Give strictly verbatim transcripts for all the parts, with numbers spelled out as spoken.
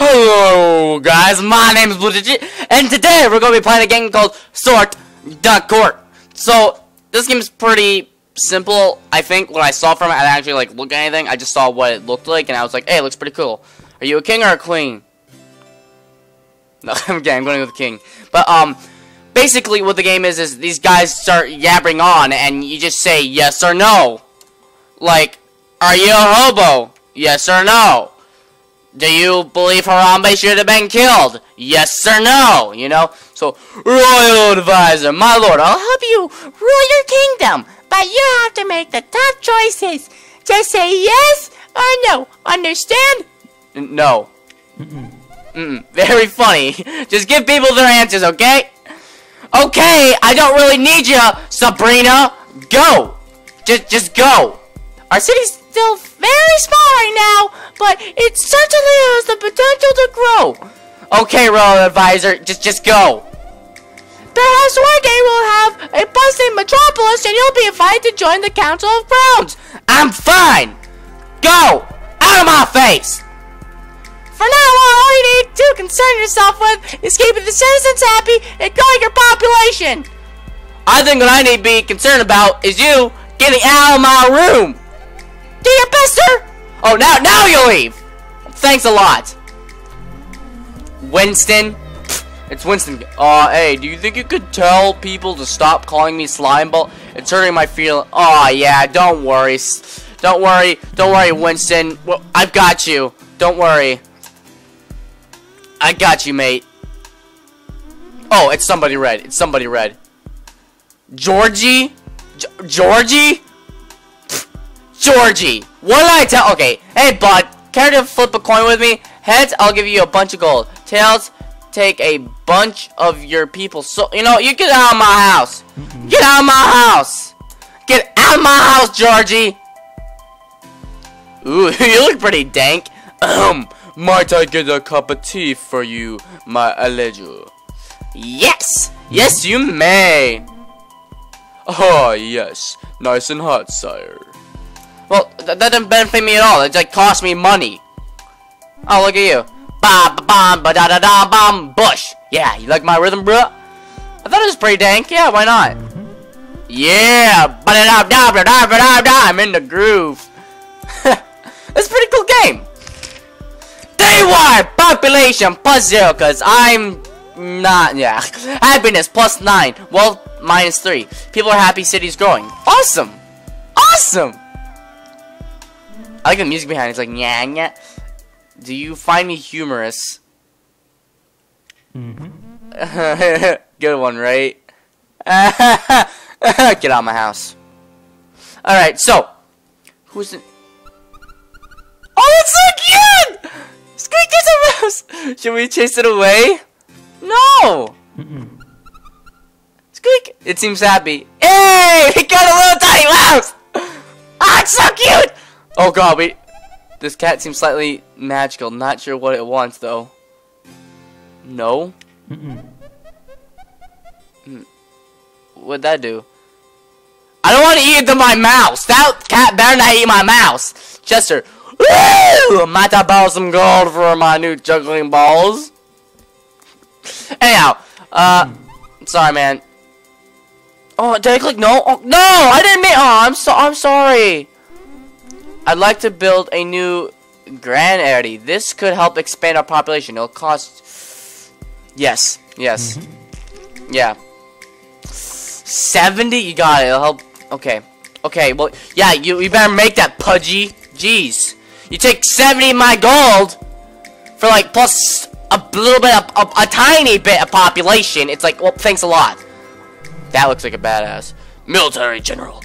Hello guys, my name is BlueGG, and today we're going to be playing a game called Sort the Court. So, this game is pretty simple, I think. What I saw from it, I didn't actually like, look at anything. I just saw what it looked like, and I was like, hey, it looks pretty cool. Are you a king or a queen? No, okay, I'm going with king. But, um, basically what the game is, is these guys start yabbering on, and you just say yes or no. Like, are you a hobo? Yes or no? Do you believe Harambe should have been killed? Yes or no? You know? So, royal advisor, my lord, I'll help you rule your kingdom, but you have to make the tough choices. Just say yes or no. Understand? No. Mm-mm. Mm-mm. Very funny. Just give people their answers, okay? Okay, I don't really need you, Sabrina. Go. Just, just go. Our city's still very small right now, but it certainly has the potential to grow. Okay, royal advisor, just just go. Perhaps one day we'll have a bustling metropolis and you'll be invited to join the Council of Crowns. I'm fine. Go. Out of my face. For now on, all you need to concern yourself with is keeping the citizens happy and growing your population. I think what I need to be concerned about is you getting out of my room. Do your best, sir! Oh, now, now you leave! Thanks a lot. Winston? It's Winston. Uh, hey, do you think you could tell people to stop calling me Slimeball? It's hurting my feelings. Aw, yeah, don't worry. Don't worry. Don't worry, Winston. Well, I've got you. Don't worry. I got you, mate. Oh, it's somebody red. It's somebody red. Georgie? G- Georgie? Georgie, what did I tell? Okay, hey bud, care to flip a coin with me? Heads, I'll give you a bunch of gold. Tails, take a bunch of your people. So you know, you get out of my house. Get out of my house. Get out of my house, Georgie. Ooh, you look pretty dank. Um, might I get a cup of tea for you, my Alejo? Yes, yes you may. Oh yes, nice and hot, sire. Well, that doesn't benefit me at all. It like cost me money. Oh, look at you. Ba ba bam ba da da da bam bush. Yeah, you like my rhythm, bro? I thought it was pretty dank. Yeah, why not? Yeah, ba da da da da da da da. I'm in the groove. That's a pretty cool game. Day one population plus zero, cause I'm not. Yeah, happiness plus nine, wealth minus three. People are happy. City's growing. Awesome, awesome. I like the music behind it. It's like, yeah, yeah. Do you find me humorous? Mm-hmm. Good one, right? Get out of my house. Alright, so. Who's in? Oh, it's so cute! Squeak is a mouse! Should we chase it away? No! Mm-mm. Squeak! It seems happy. Hey! We got a little tiny mouse! Ah, it's so cute! Oh god, we. This cat seems slightly magical. Not sure what it wants, though. No? Mm-mm. What'd that do? I don't want to eat my mouse! That cat better not eat my mouse! Chester. Woo! Might I borrow some gold for my new juggling balls? Anyhow, uh. Mm. Sorry, man. Oh, did I click no? Oh, no! I didn't mean. Oh, I'm, so I'm sorry! I'd like to build a new grand area. This could help expand our population. It'll cost. Yes. Yes. Mm-hmm. Yeah. seventy? You got it. It'll help. Okay. Okay. Well, yeah, you, you better make that, Pudgy. Jeez. You take seventy of my gold for like plus a little bit of a, a tiny bit of population. It's like, well, thanks a lot. That looks like a badass. Military general.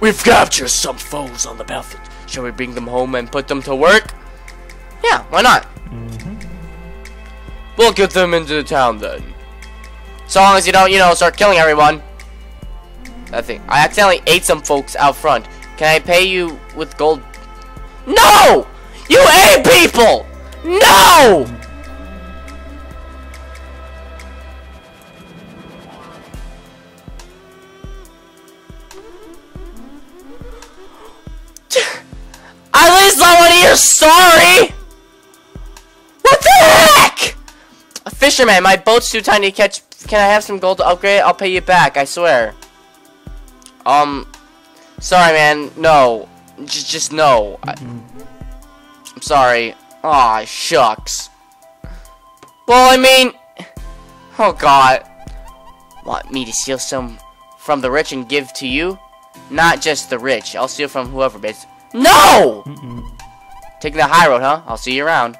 We've captured some foes on the battlefield. Shall we bring them home and put them to work? Yeah, why not? Mm-hmm. We'll get them into the town then. So long as you don't, you know, start killing everyone. That thing. I accidentally ate some folks out front. Can I pay you with gold? No! You ate people! No! At least I want to hear sorry! What the Fisherman, my boat's too tiny to catch. Can I have some gold to upgrade? I'll pay you back, I swear. Um, sorry, man. No. J just no. I I'm sorry. Aw, shucks. Well, I mean... Oh, God. Want me to steal some from the rich and give to you? Not just the rich. I'll steal from whoever, bitch. No! Taking the high road, huh? I'll see you around.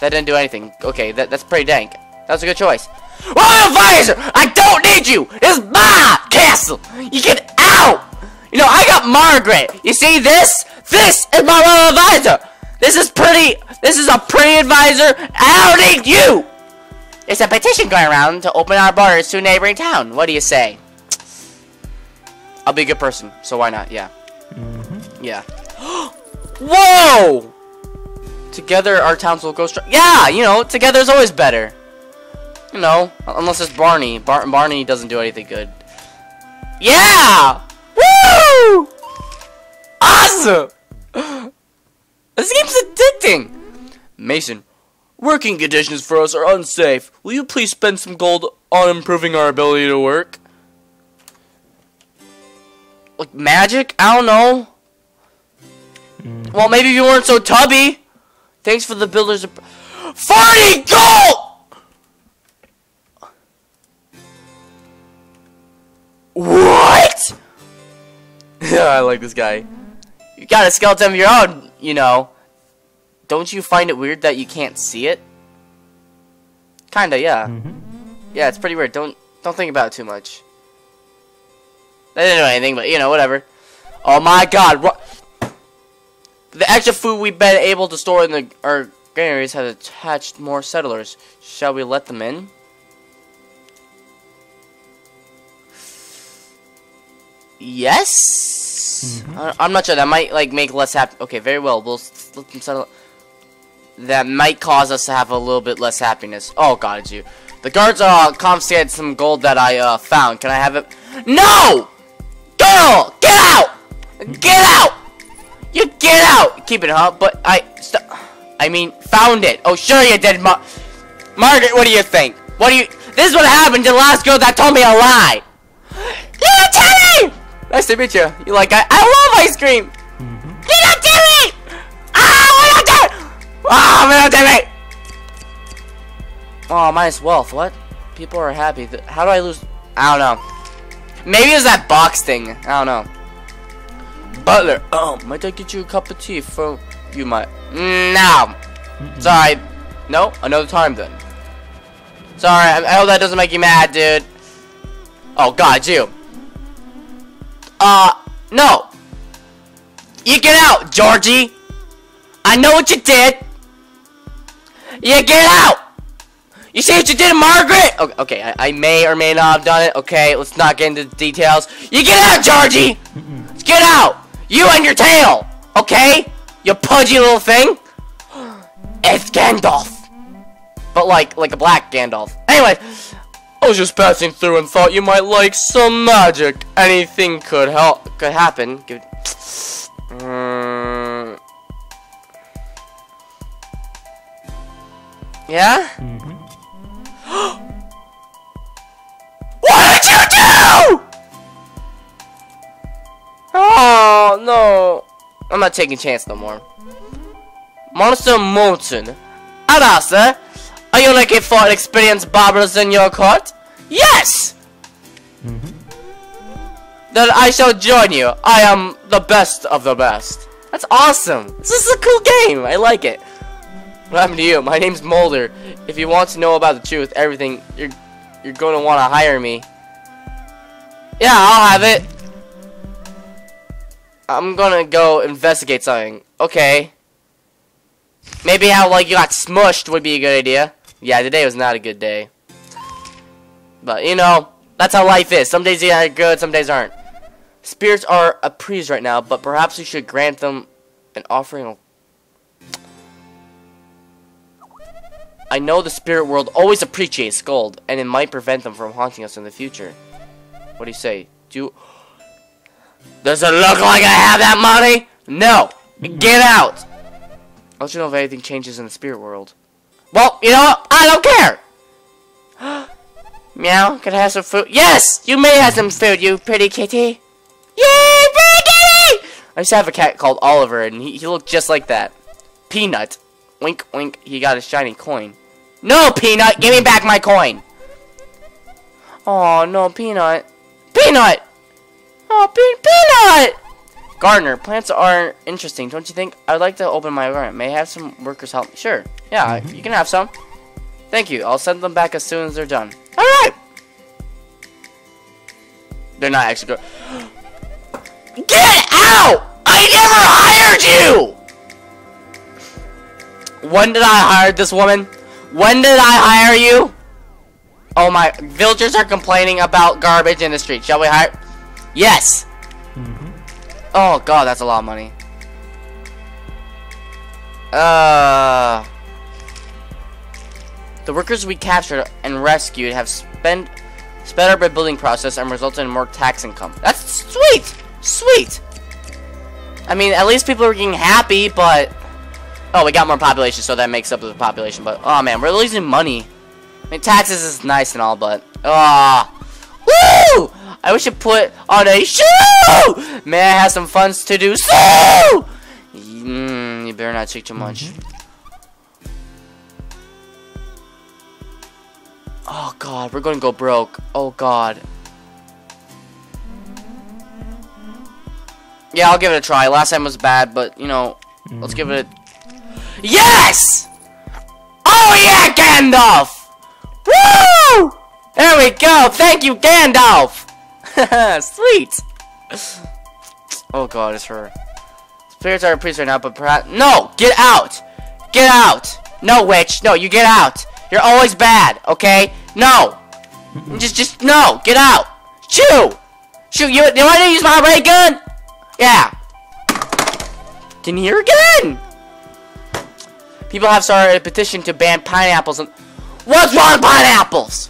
That didn't do anything. Okay, that, that's pretty dank. That was a good choice. Royal Advisor! I don't need you! It's my castle! You get out! You know, I got Margaret! You see this? This is my royal advisor! This is pretty... This is a pretty advisor outing you! There's a petition going around to open our borders to a neighboring town. What do you say? I'll be a good person, so why not? Yeah. Mm-hmm. Yeah. Whoa! Together our towns will go strong. Yeah, you know, together is always better. You know, unless it's Barney. Bar Barney doesn't do anything good. Yeah! Woo! Awesome! This game's addicting! Mason, working conditions for us are unsafe. Will you please spend some gold on improving our ability to work? Like magic? I don't know. Mm. Well, maybe if you weren't so tubby. Thanks for the builder's... forty gold! What? I like this guy. You got a skeleton of your own, you know. Don't you find it weird that you can't see it? Kinda, yeah. Mm-hmm. Yeah, it's pretty weird. Don't don't think about it too much. I didn't know anything, but you know, whatever. Oh my God! What? The extra food we've been able to store in the our granaries has attached more settlers. Shall we let them in? Yes? Mm-hmm. I'm not sure. That might, like, make less happy. Okay, very well. We'll let them settle. That might cause us to have a little bit less happiness. Oh, God, it's you. The guards are uh, confiscated some gold that I uh, found. Can I have it? No! Girl! Get out! Get out! You get out! Keep it, huh? But I... I mean, found it. Oh, sure you did, Mar Margaret, what do you think? What do you... This is what happened to the last girl that told me a lie. Little Teddy! Nice to meet you. You like I I love ice cream. Mm-hmm. Peanut Timmy! Ah, Peanut Timmy! Ah, Peanut Timmy! Oh, minus wealth. What? People are happy. How do I lose? I don't know. Maybe it's that box thing. I don't know. Butler. Oh, might I get you a cup of tea for you, might? No. Mm-hmm. Sorry. No. Another time then. Sorry. I, I hope that doesn't make you mad, dude. Oh God, you. Uh, no. You get out, Georgie. I know what you did. You get out. You see what you did, Margaret? Okay, okay I, I may or may not have done it. Okay, let's not get into the details. You get out, Georgie. Let's get out. You and your tail. Okay? You pudgy little thing. It's Gandalf. But like, like a black Gandalf. Anyway. I was just passing through and thought you might like some magic. Anything could help, could happen. Give it. Um, yeah. Mm-hmm. What did you do? Oh no! I'm not taking a chance no more. Monster Moulton. Hello, sir. Are you looking for an experienced barber in your court? Yes! Mm-hmm. Then I shall join you. I am the best of the best. That's awesome. This is a cool game. I like it. What happened to you? My name's Moulder. If you want to know about the truth, everything, you're, you're going to want to hire me. Yeah, I'll have it. I'm going to go investigate something. Okay. Maybe how, like, you got smushed would be a good idea. Yeah, today was not a good day. But, you know, that's how life is. Some days are good, some days aren't. Spirits are appeased right now, but perhaps we should grant them an offering. I know the spirit world always appreciates gold, and it might prevent them from haunting us in the future. What do you say? Do you... Does it look like I have that money? No! Get out! I'll let you know if anything changes in the spirit world. Well, you know what? I don't care. Meow, can I have some food? Yes! You may have some food, you pretty kitty. Yay, pretty kitty! I used to have a cat called Oliver, and he, he looked just like that. Peanut. Wink, wink, he got a shiny coin. No, Peanut! Give me back my coin! Oh, no, Peanut. Peanut! Oh, pe Peanut! Gardener, plants are interesting, don't you think? I'd like to open my garden. May I have some workers help me? Sure. Yeah, you can have some. Thank you. I'll send them back as soon as they're done. Alright! They're not actually going. Get out! I never hired you! When did I hire this woman? When did I hire you? Oh my. Villagers are complaining about garbage in the street. Shall we hire? Yes! Oh god, that's a lot of money. Uh, the workers we captured and rescued have spent sped up our building process and resulted in more tax income. That's sweet, sweet. I mean, at least people are getting happy, but oh, we got more population, so that makes up the population. But oh man, we're losing money. I mean, taxes is nice and all, but ah, oh. Woo! I wish it put on a shoe! May I have some funds to do so? Mm, you better not take too much. Oh god, we're gonna go broke. Oh god. Yeah, I'll give it a try. Last time was bad, but you know, let's give it a... Yes! Oh yeah, Gandalf! Woo! There we go! Thank you, Gandalf! Sweet! Oh god, it's her. Spirits are a priest right now, but perhaps. No! Get out! Get out! No, witch! No, you get out! You're always bad, okay? No! just, just, no! Get out! Shoot! Shoot, you, you want to use my ray gun? Yeah! Can you hear again? People have started a petition to ban pineapples and. What's wrong with pineapples?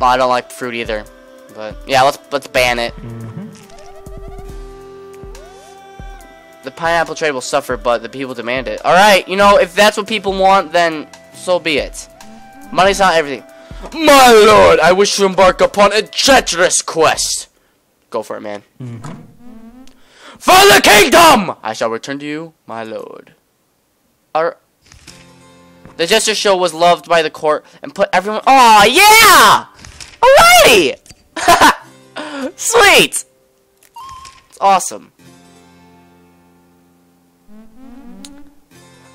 Well, I don't like fruit either. But yeah, let's let's ban it. Mm-hmm. The pineapple trade will suffer, but the people demand it. All right, you know, if that's what people want, then so be it. Money's not everything. My lord, I wish to embark upon a treacherous quest. Go for it, man. Mm-hmm. For the kingdom, I shall return to you, my lord. Our the Jester show was loved by the court and put everyone. Oh yeah! Alrighty. Sweet! It's awesome.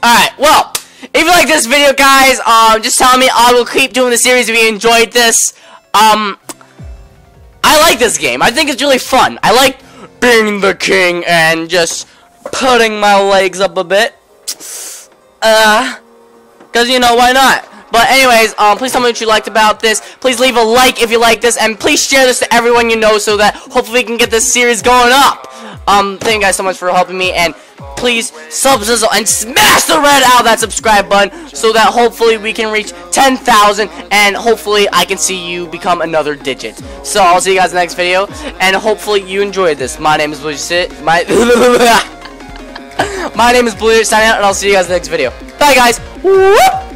Alright, well, if you like this video, guys, um, just tell me. I will keep doing the series if you enjoyed this. Um, I like this game. I think it's really fun. I like being the king and just putting my legs up a bit. Uh, because, you know, why not? But anyways, um, please tell me what you liked about this. Please leave a like if you like this, and please share this to everyone you know so that hopefully we can get this series going up. Um, thank you guys so much for helping me, and please sub sizzle and smash the red out of that subscribe button so that hopefully we can reach ten thousand, and hopefully I can see you become another digit. So I'll see you guys in the next video, and hopefully you enjoyed this. My name is Blue Sit. My my name is Blue. Signing out, and I'll see you guys in the next video. Bye, guys. Whoop.